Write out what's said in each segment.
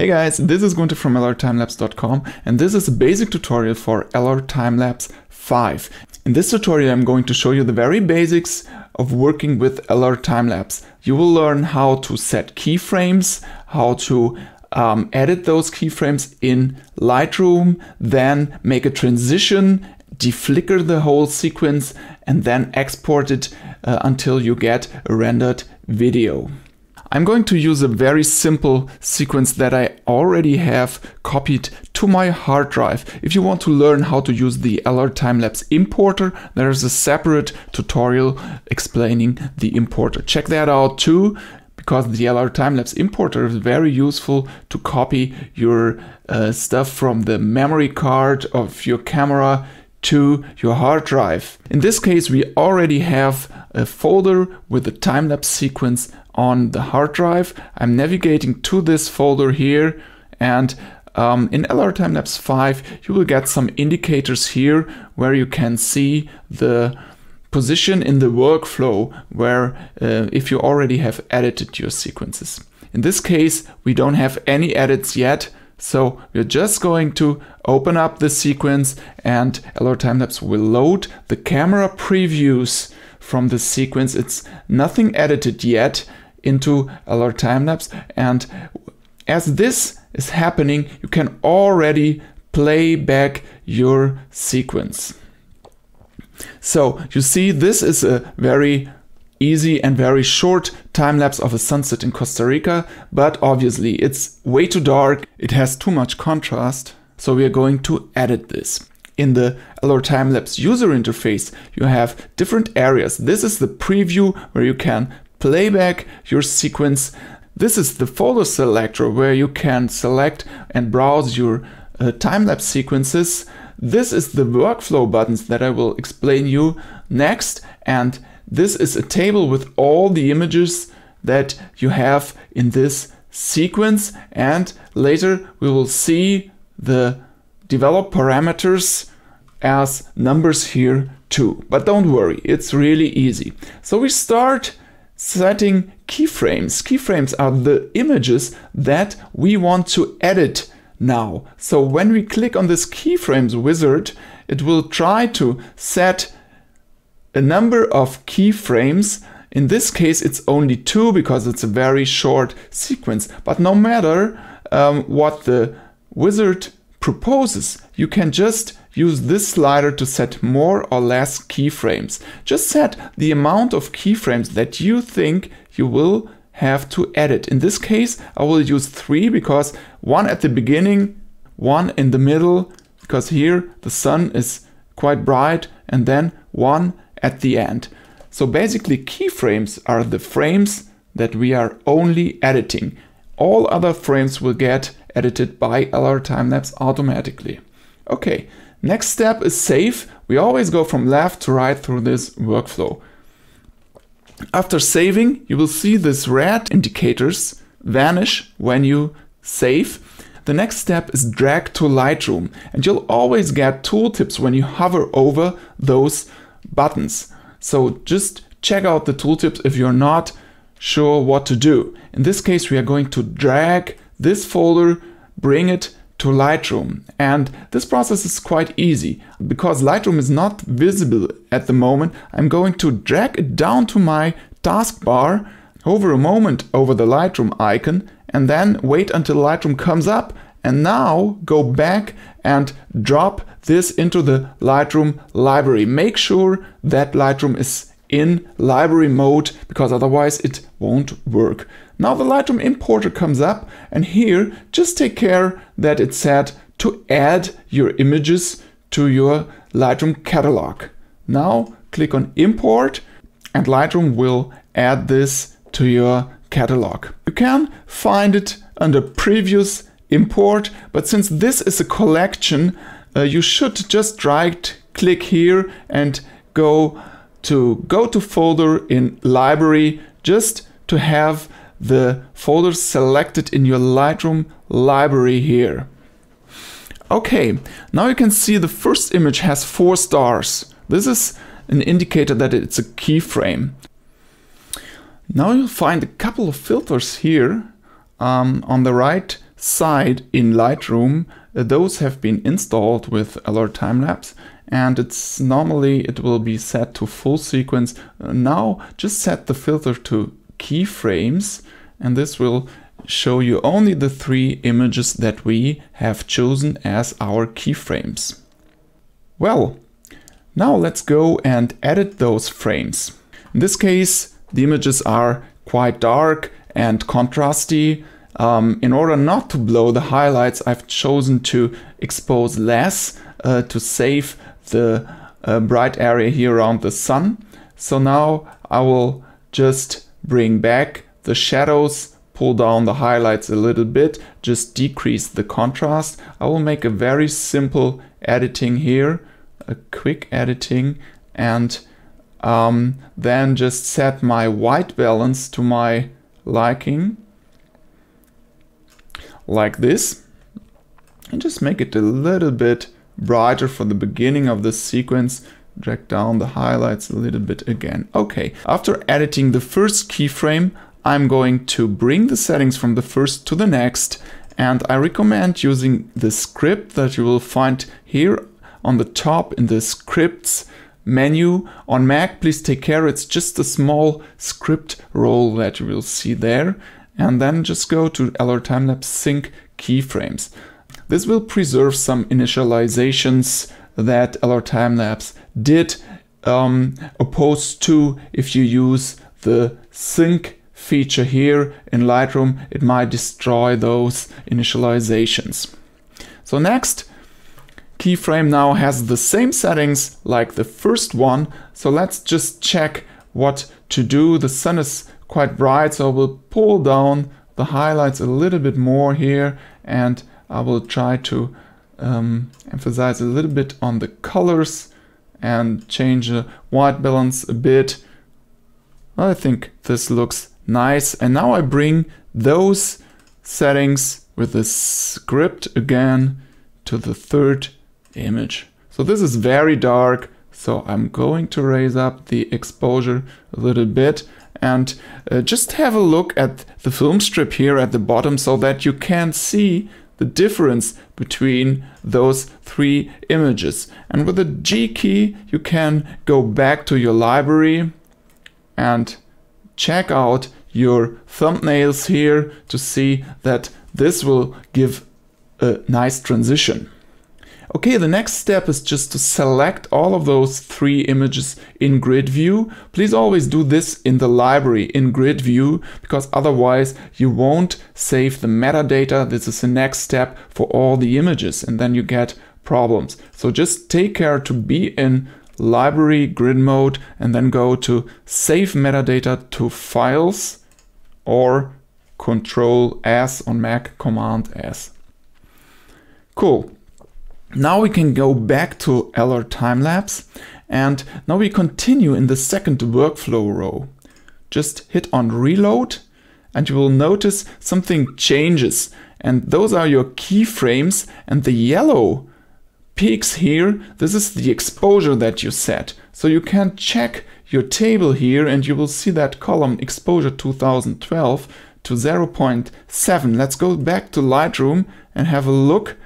Hey guys, this is Gunter from LRTimelapse.com, and this is a basic tutorial for LRTimelapse 5. In this tutorial I'm going to show you the very basics of working with LRTimelapse. You will learn how to set keyframes, how to edit those keyframes in Lightroom, then make a transition, deflicker the whole sequence, and then export it until you get a rendered video. I'm going to use a very simple sequence that I already have copied to my hard drive. If you want to learn how to use the LRTimelapse importer, there is a separate tutorial explaining the importer. Check that out too, because the LRTimelapse importer is very useful to copy your stuff from the memory card of your camera to your hard drive. In this case, we already have a folder with the time-lapse sequence on the hard drive. I'm navigating to this folder here, and in LRTimelapse 5 you will get some indicators here where you can see the position in the workflow where if you already have edited your sequences. In this case we don't have any edits yet, so we're just going to open up the sequence and LRTimelapse will load the camera previews from the sequence. It's nothing edited yet into LRTimelapse, and as this is happening you can already play back your sequence. So you see, this is a very easy and very short time-lapse of a sunset in Costa Rica, but obviously it's way too dark, it has too much contrast, so we are going to edit this. In the LRTimelapse user interface you have different areas. This is the preview where you can play back your sequence. This is the folder selector where you can select and browse your time-lapse sequences. This is the workflow buttons that I will explain you next, and this is a table with all the images that you have in this sequence, and later we will see the develop parameters as numbers here too. But don't worry, it's really easy. So we start setting keyframes. Keyframes are the images that we want to edit now. So when we click on this keyframes wizard, it will try to set a number of keyframes. In this case it's only 2 because it's a very short sequence, but no matter what the wizard proposes, you can just use this slider to set more or less keyframes. Just set the amount of keyframes that you think you will have to edit. In this case I will use 3 because 1 at the beginning, 1 in the middle, because here the sun is quite bright, and then 1 at the end. So basically keyframes are the frames that we are only editing. All other frames will get edited by LRTimelapse automatically. Okay, next step is save. We always go from left to right through this workflow. After saving you will see these red indicators vanish when you save. The next step is drag to Lightroom, and you'll always get tooltips when you hover over those buttons. So just check out the tooltips if you're not sure what to do. In this case we are going to drag this folder, bring it to Lightroom, and this process is quite easy. Because Lightroom is not visible at the moment, I'm going to drag it down to my taskbar, hover a moment over the Lightroom icon, and then wait until Lightroom comes up, and now go back and drop this into the Lightroom library. Make sure that Lightroom is in library mode, because otherwise it won't work. Now the Lightroom importer comes up, and here just take care that it's set to add your images to your Lightroom catalog. Now click on import and Lightroom will add this to your catalog. You can find it under previews, import, but since this is a collection you should just right click here and go to folder in library, just to have the folder selected in your Lightroom library here. Okay, now you can see the first image has 4 stars. This is an indicator that it's a keyframe. Now you'll find a couple of filters here on the right side in Lightroom, those have been installed with LRTimelapse, and it's normally it will be set to full sequence. Now just set the filter to keyframes, and this will show you only the three images that we have chosen as our keyframes. Well, now let's go and edit those frames. In this case, the images are quite dark and contrasty. In order not to blow the highlights, I've chosen to expose less to save the bright area here around the sun. So now I will just bring back the shadows, pull down the highlights a little bit, just decrease the contrast. I will make a very simple editing here, a quick editing, and then just set my white balance to my liking, like this, and just make it a little bit brighter for the beginning of the sequence. Drag down the highlights a little bit again. Okay, after editing the first keyframe, I'm going to bring the settings from the first to the next, and I recommend using the script that you will find here on the top in the scripts menu. On Mac, please take care, it's just a small script role that you will see there. And then just go to LRTimelapse Sync Keyframes. This will preserve some initializations that LRTimelapse did, opposed to if you use the sync feature here in Lightroom, it might destroy those initializations. So next keyframe now has the same settings like the first one. So let's just check what to do. The sun is quite bright, so I will pull down the highlights a little bit more here, and I will try to emphasize a little bit on the colors and change the white balance a bit. I think this looks nice, and now I bring those settings with the script again to the third image. So this is very dark, so I'm going to raise up the exposure a little bit. And just have a look at the film strip here at the bottom so that you can see the difference between those three images. And with the G key, you can go back to your library and check out your thumbnails here to see that this will give a nice transition. Okay, the next step is just to select all of those three images in grid view. Please always do this in the library in grid view, because otherwise you won't save the metadata. This is the next step for all the images, and then you get problems. So just take care to be in library grid mode and then go to save metadata to files or Control S on Mac, Command S. Cool. Now we can go back to LRTimelapse, and now we continue in the second workflow row. Just hit on reload, and you will notice something changes, and those are your keyframes, and the yellow peaks here, this is the exposure that you set. So you can check your table here, and you will see that column exposure 2012 to 0.7. Let's go back to Lightroom and have a look.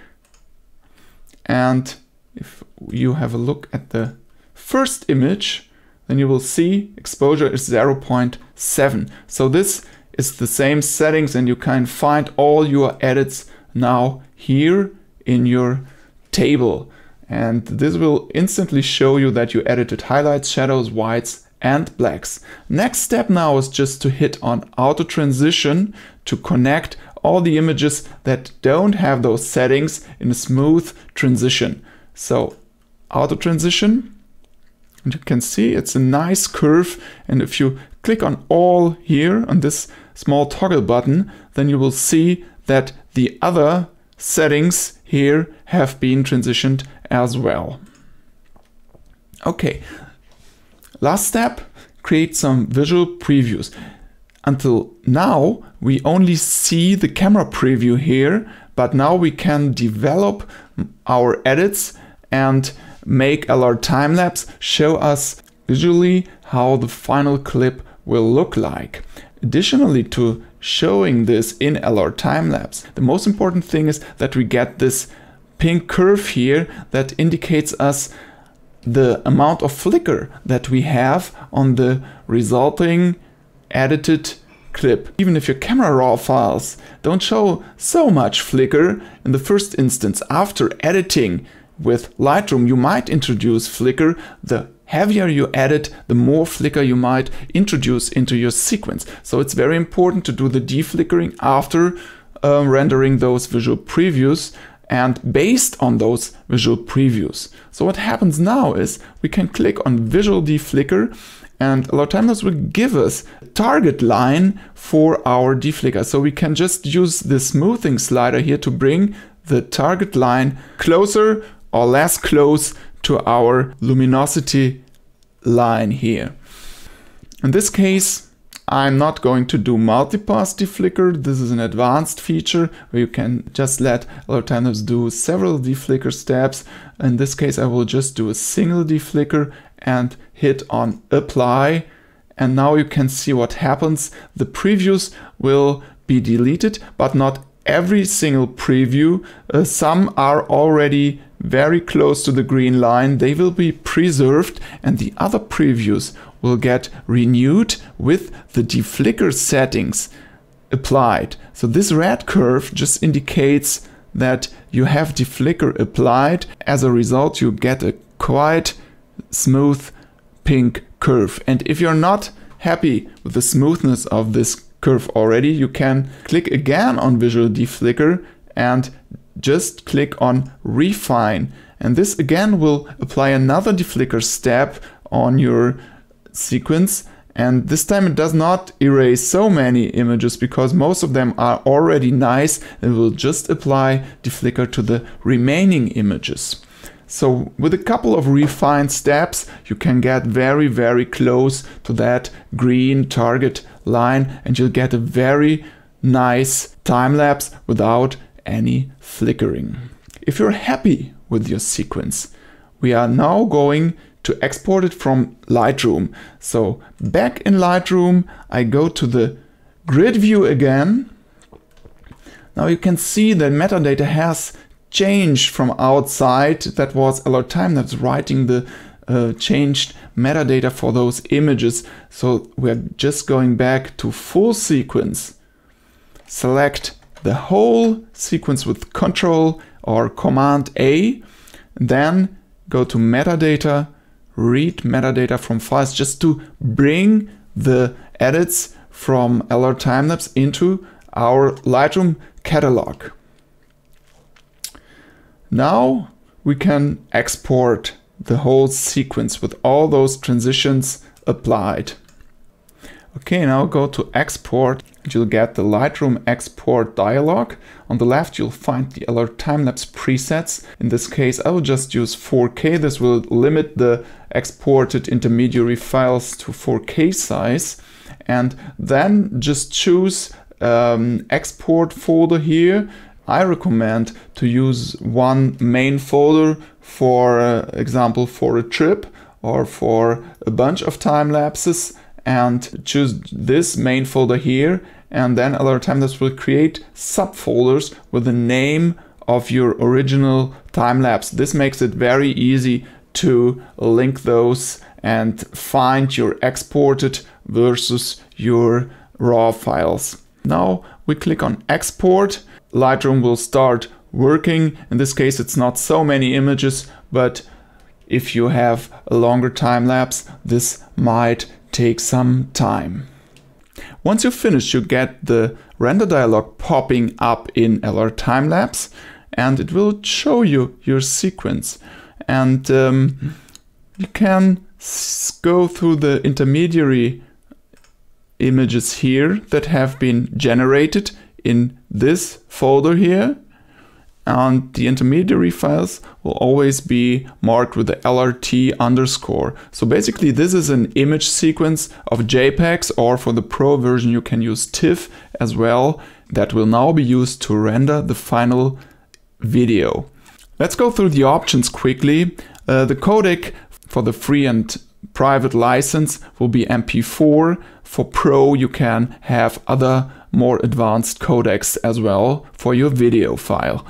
And if you have a look at the first image, then you will see exposure is 0.7. So this is the same settings, and you can find all your edits now here in your table. And this will instantly show you that you edited highlights, shadows, whites, and blacks. Next step now is just to hit on auto transition to connect all the images that don't have those settings in a smooth transition. So auto transition, and you can see it's a nice curve, and if you click on all here on this small toggle button, then you will see that the other settings here have been transitioned as well. Okay, last step, create some visual previews. Until now, we only see the camera preview here, but now we can develop our edits and make LRTimelapse show us visually how the final clip will look like. Additionally, to showing this in LR time-lapse. The most important thing is that we get this pink curve here that indicates us the amount of flicker that we have on the resulting edited clip. Even if your camera raw files don't show so much flicker in the first instance, after editing with Lightroom you might introduce flicker. The heavier you edit, the more flicker you might introduce into your sequence. So it's very important to do the deflickering after rendering those visual previews and based on those visual previews. So what happens now is we can click on visual deflicker, and LRTimelapse will give us a target line for our deflicker. So we can just use the smoothing slider here to bring the target line closer or less close to our luminosity line here. In this case, I'm not going to do multipass deflicker. This is an advanced feature where you can just let LRTimelapse do several deflicker steps. In this case, I will just do a single deflicker and hit on apply. And now you can see what happens. The previews will be deleted, but not every single preview. Some are already very close to the green line. They will be preserved, and the other previews will get renewed with the deflicker settings applied. So this red curve just indicates that you have deflicker applied. As a result, you get a quite smooth pink curve. And if you're not happy with the smoothness of this curve already, you can click again on visual deflicker and just click on refine, and this again will apply another deflicker step on your sequence. And this time it does not erase so many images because most of them are already nice. It will just apply deflicker to the remaining images. So with a couple of refined steps, you can get very, very close to that green target line, and you'll get a very nice time lapse without any flickering. If you're happy with your sequence, we are now going to export it from Lightroom. So back in Lightroom, I go to the grid view again. Now you can see the metadata has changed from outside. That was LRTimelapse writing the changed metadata for those images. So we're just going back to full sequence. Select the whole sequence with Ctrl or Command A, then go to metadata, read metadata from files, just to bring the edits from LRTimelapse into our Lightroom catalog. Now we can export the whole sequence with all those transitions applied. Okay, now go to export, and you'll get the Lightroom export dialog. On the left, you'll find the LRTimelapse presets. In this case, I will just use 4K. This will limit the exported intermediary files to 4K size. And then just choose export folder here. I recommend to use one main folder, for example, for a trip or for a bunch of time lapses, and choose this main folder here, and then LRTimelapse will create subfolders with the name of your original time lapse. This makes it very easy to link those and find your exported versus your raw files. Now we click on export. Lightroom will start working. In this case, it's not so many images, but if you have a longer time lapse, this might take some time. Once you're finished, you get the render dialog popping up in LRTimelapse, and it will show you your sequence. And you can go through the intermediary images here that have been generated in this folder here, and the intermediary files will always be marked with the LRT_. So basically this is an image sequence of JPEGs, or for the Pro version you can use TIFF as well, that will now be used to render the final video. Let's go through the options quickly. The codec for the free and private license will be MP4. For Pro you can have other more advanced codecs as well for your video file.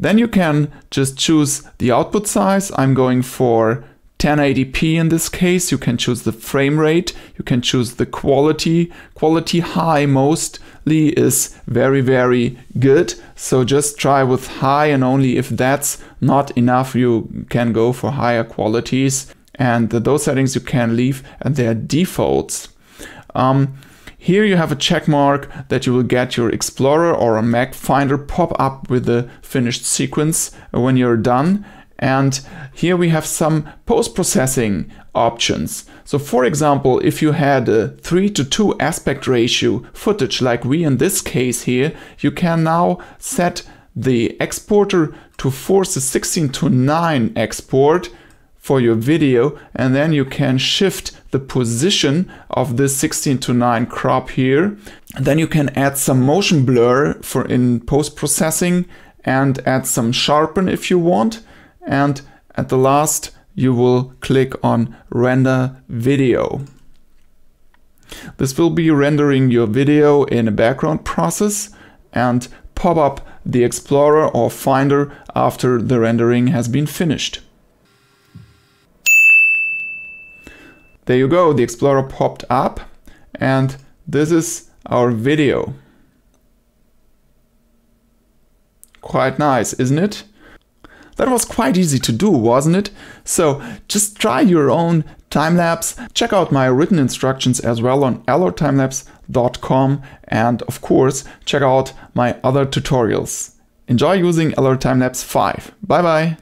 Then you can just choose the output size. I'm going for 1080p in this case. You can choose the frame rate. You can choose the quality. Quality high mostly is very, very good. So just try with high, and only if that's not enough, you can go for higher qualities. And those settings you can leave and they're defaults. Here you have a check mark that you will get your Explorer or a Mac Finder pop up with the finished sequence when you're done. And here we have some post-processing options. So for example, if you had a 3:2 aspect ratio footage like we in this case here, you can now set the exporter to force a 16:9 export for your video, and then you can shift the position of this 16:9 crop here. And then you can add some motion blur for in post-processing and add some sharpen if you want. And at the last, you will click on render video. This will be rendering your video in a background process and pop up the Explorer or Finder after the rendering has been finished. There you go, the Explorer popped up, and this is our video. Quite nice, isn't it? That was quite easy to do, wasn't it? So just try your own time-lapse. Check out my written instructions as well on LRTimelapse.com, and of course, check out my other tutorials. Enjoy using LRTimelapse 5. Bye-bye.